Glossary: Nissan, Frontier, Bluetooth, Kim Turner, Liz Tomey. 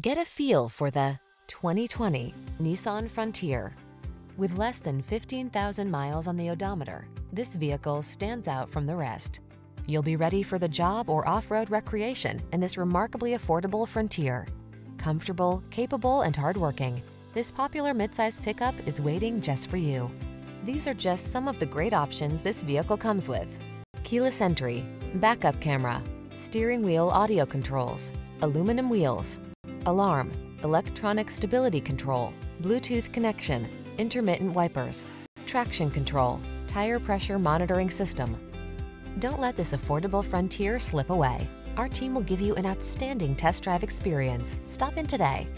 Get a feel for the 2020 Nissan Frontier. With less than 15,000 miles on the odometer, this vehicle stands out from the rest. You'll be ready for the job or off-road recreation in this remarkably affordable Frontier. Comfortable, capable, and hardworking, this popular midsize pickup is waiting just for you. These are just some of the great options this vehicle comes with: keyless entry, backup camera, steering wheel audio controls, aluminum wheels, alarm, electronic stability control, Bluetooth connection, intermittent wipers, traction control, tire pressure monitoring system. Don't let this affordable Frontier slip away. Our team will give you an outstanding test drive experience. Stop in today.